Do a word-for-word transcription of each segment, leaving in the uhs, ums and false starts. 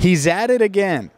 He's at it again.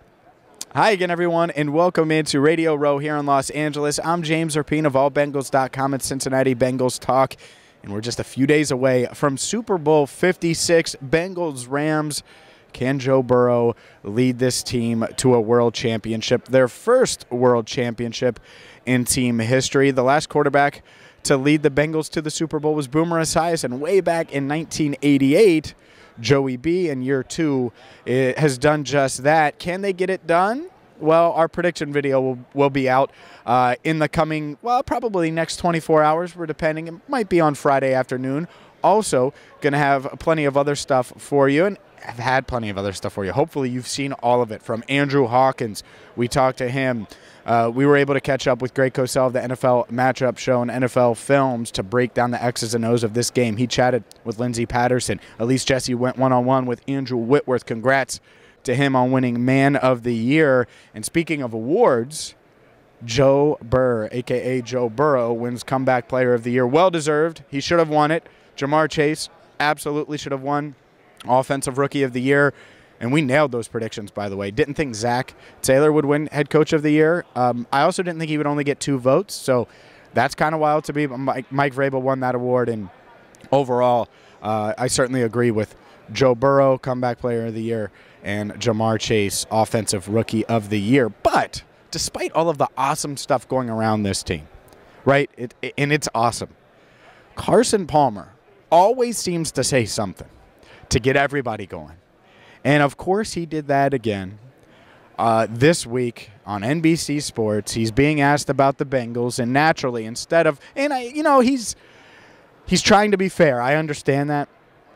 Hi again, everyone, and welcome into Radio Row here in Los Angeles. I'm James Rapien of all bengals dot com and Cincinnati Bengals Talk, and we're just a few days away from Super Bowl fifty-six, Bengals-Rams. Can Joe Burrow lead this team to a world championship, their first world championship in team history? The last quarterback to lead the Bengals to the Super Bowl was Boomer Esiason way back in nineteen eighty-eight. Joey B in year two has done just that. Can they get it done? Well, our prediction video will, will be out uh, in the coming, well, probably next twenty-four hours. We're depending. It might be on Friday afternoon. Also, going to have plenty of other stuff for you, and I've had plenty of other stuff for you. Hopefully, you've seen all of it from Andrew Hawkins. We talked to him. Uh, we were able to catch up with Greg Cosell of the N F L Matchup Show and N F L Films to break down the X's and O's of this game. He chatted with Lindsay Patterson. Elise Jesse went one-on-one with Andrew Whitworth. Congrats to him on winning Man of the Year. And speaking of awards, Joe Burr, a k a. Joe Burrow, wins Comeback Player of the Year. Well-deserved. He should have won it. Jamar Chase absolutely should have won Offensive Rookie of the Year, and we nailed those predictions, by the way. Didn't think Zach Taylor would win Head Coach of the Year. Um, I also didn't think he would only get two votes, so that's kind of wild to me. Mike, Mike Vrabel won that award, and overall, uh, I certainly agree with Joe Burrow, Comeback Player of the Year, and Jamar Chase, Offensive Rookie of the Year. But despite all of the awesome stuff going around this team, right, it, it, and it's awesome, Carson Palmer always seems to say something to get everybody going. And, of course, he did that again uh, this week on N B C Sports. He's being asked about the Bengals, and naturally, instead of – and, I, you know, he's, he's trying to be fair. I understand that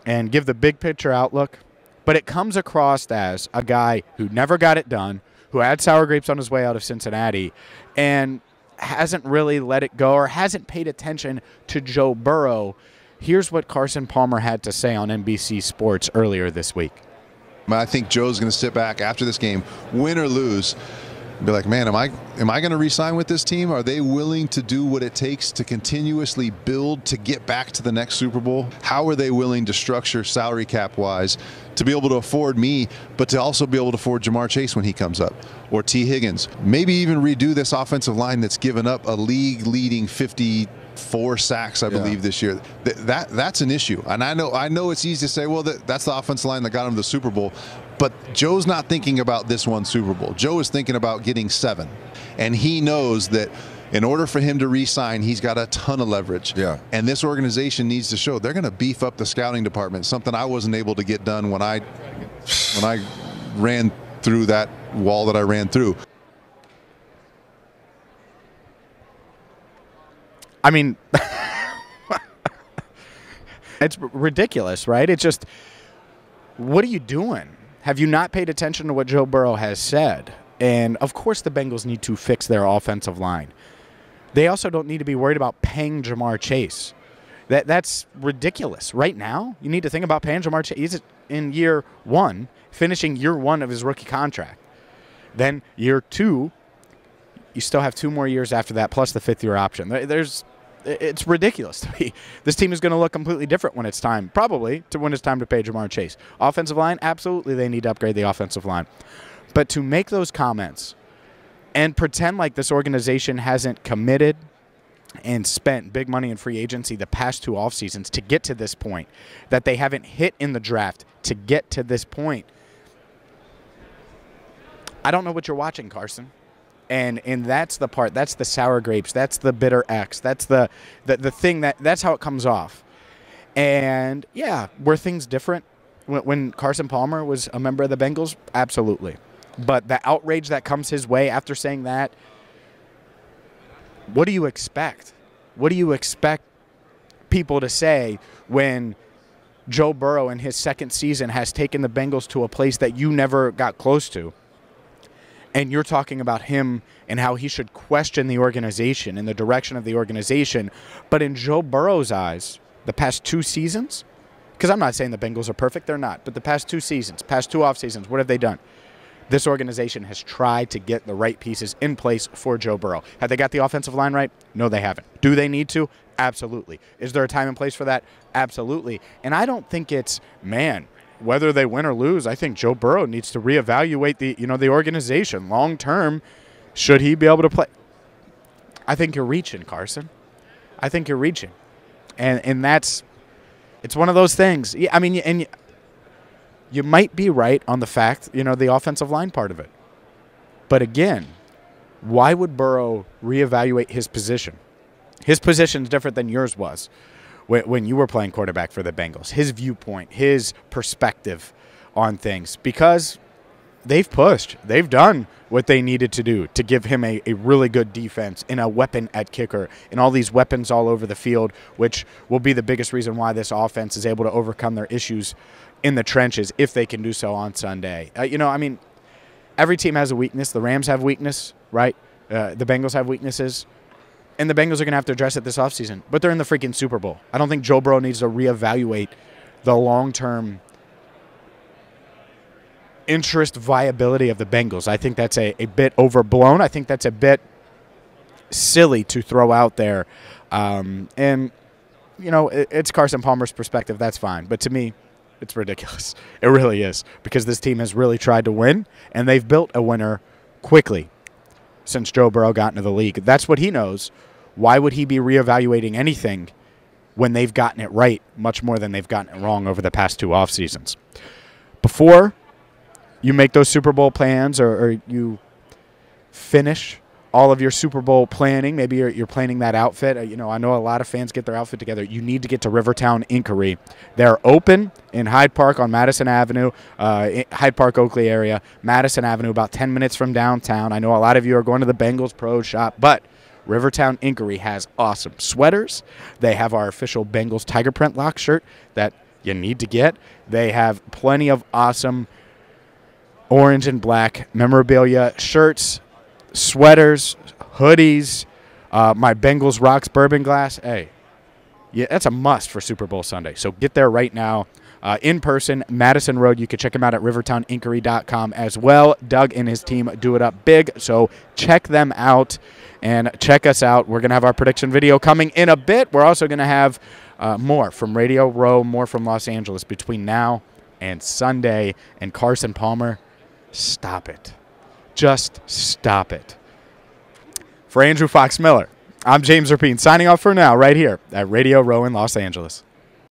and give the big-picture outlook. But it comes across as a guy who never got it done, who had sour grapes on his way out of Cincinnati, and hasn't really let it go or hasn't paid attention to Joe Burrow. Here's what Carson Palmer had to say on N B C Sports earlier this week. I think Joe's going to sit back after this game, win or lose, and be like, man, am I am I going to re-sign with this team? Are they willing to do what it takes to continuously build to get back to the next Super Bowl? How are they willing to structure salary cap-wise to be able to afford me, but to also be able to afford Jamar Chase when he comes up, or T. Higgins? Maybe even redo this offensive line that's given up a league-leading fifty-four sacks, I believe, yeah, this year. Th that that's an issue, and I know I know it's easy to say, well, that, that's the offensive line that got him to the Super Bowl, but Joe's not thinking about this one Super Bowl. Joe is thinking about getting seven, and he knows that in order for him to re-sign, he's got a ton of leverage. Yeah, and this organization needs to show they're going to beef up the scouting department. Something I wasn't able to get done when I when I ran through that wall that I ran through. I mean, it's ridiculous, right? It's just, what are you doing? Have you not paid attention to what Joe Burrow has said? And, of course, the Bengals need to fix their offensive line. They also don't need to be worried about paying Jamar Chase. That That's ridiculous. Right now, you need to think about paying Jamar Chase. He's in year one, finishing year one of his rookie contract. Then year two, you still have two more years after that, plus the fifth-year option. There's... It's ridiculous to me. This team is going to look completely different when it's time, probably, to when it's time to pay Jamar Chase. Offensive line, absolutely they need to upgrade the offensive line. But to make those comments and pretend like this organization hasn't committed and spent big money in free agency the past two off seasons to get to this point, that they haven't hit in the draft to get to this point, I don't know what you're watching, Carson. And and that's the part. That's the sour grapes. That's the bitter X. That's the, the, the thing that that's how it comes off. And, yeah, were things different when, when Carson Palmer was a member of the Bengals? Absolutely. But the outrage that comes his way after saying that, what do you expect? What do you expect people to say when Joe Burrow in his second season has taken the Bengals to a place that you never got close to? And you're talking about him and how he should question the organization and the direction of the organization. But in Joe Burrow's eyes, the past two seasons, because I'm not saying the Bengals are perfect, they're not, but the past two seasons, past two off seasons, what have they done? This organization has tried to get the right pieces in place for Joe Burrow. Have they got the offensive line right? No, they haven't. Do they need to? Absolutely. Is there a time and place for that? Absolutely. And I don't think it's, man, whether they win or lose, I think Joe Burrow needs to reevaluate the, you know, the organization long term. Should he be able to play? I think you're reaching, Carson. I think you're reaching, and and that's, it's one of those things. I mean, and you, you might be right on the fact, you know, the offensive line part of it, but again, why would Burrow reevaluate his position? His position's different than yours was when you were playing quarterback for the Bengals, his viewpoint, his perspective on things, because they've pushed. They've done what they needed to do to give him a, a really good defense and a weapon at kicker and all these weapons all over the field, which will be the biggest reason why this offense is able to overcome their issues in the trenches if they can do so on Sunday. Uh, you know, I mean, every team has a weakness. The Rams have weakness, right? Uh, the Bengals have weaknesses. And the Bengals are going to have to address it this offseason. But they're in the freaking Super Bowl. I don't think Joe Burrow needs to reevaluate the long-term interest viability of the Bengals. I think that's a, a bit overblown. I think that's a bit silly to throw out there. Um, and, you know, it, it's Carson Palmer's perspective. That's fine. But to me, it's ridiculous. It really is, because this team has really tried to win, and they've built a winner quickly since Joe Burrow got into the league. That's what he knows. Why would he be reevaluating anything when they've gotten it right much more than they've gotten it wrong over the past two off seasons? Before you make those Super Bowl plans, or, or you finish all of your Super Bowl planning, maybe you're, you're planning that outfit. You know, I know a lot of fans get their outfit together. You need to get to Rivertown Inkery. They're open in Hyde Park on Madison Avenue, uh, Hyde Park, Oakley area, Madison Avenue, about ten minutes from downtown. I know a lot of you are going to the Bengals Pro Shop, but Rivertown Inkery has awesome sweaters. They have our official Bengals Tiger Print Lock shirt that you need to get. They have plenty of awesome orange and black memorabilia, shirts, sweaters, hoodies, uh, my Bengals Rocks bourbon glass. Hey, yeah, that's a must for Super Bowl Sunday. So get there right now. Uh, in person, Madison Road. You can check them out at Rivertown Inkery dot com as well. Doug and his team do it up big, so check them out and check us out. We're going to have our prediction video coming in a bit. We're also going to have uh, more from Radio Row, more from Los Angeles between now and Sunday. And Carson Palmer, stop it. Just stop it. For Andrew Fox Miller, I'm James Rapien, signing off for now right here at Radio Row in Los Angeles.